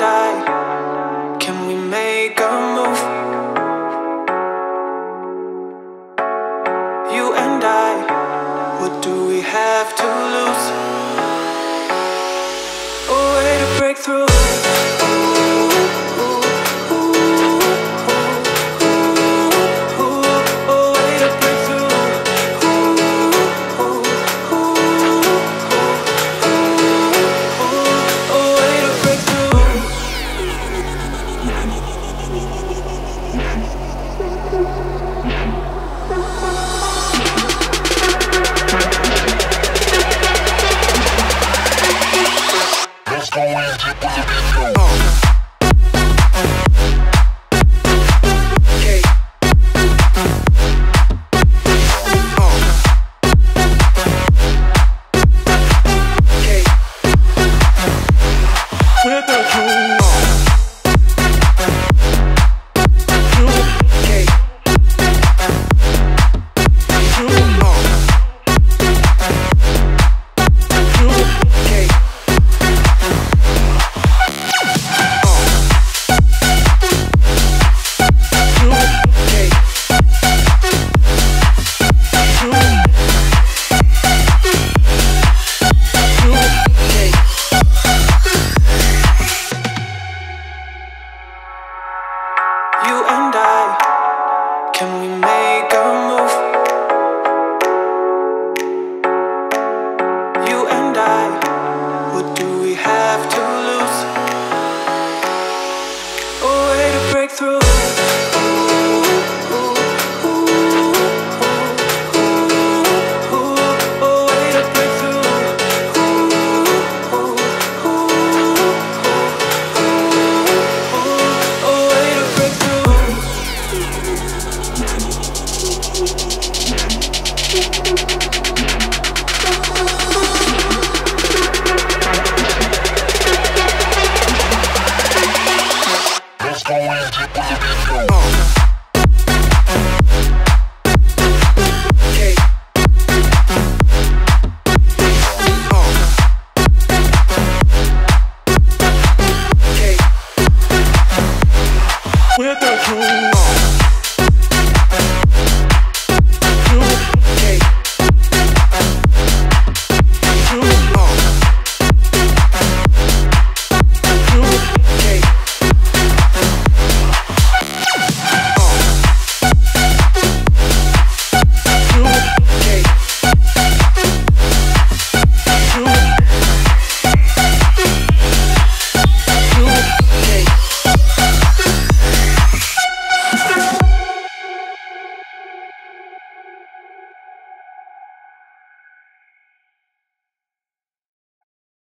die.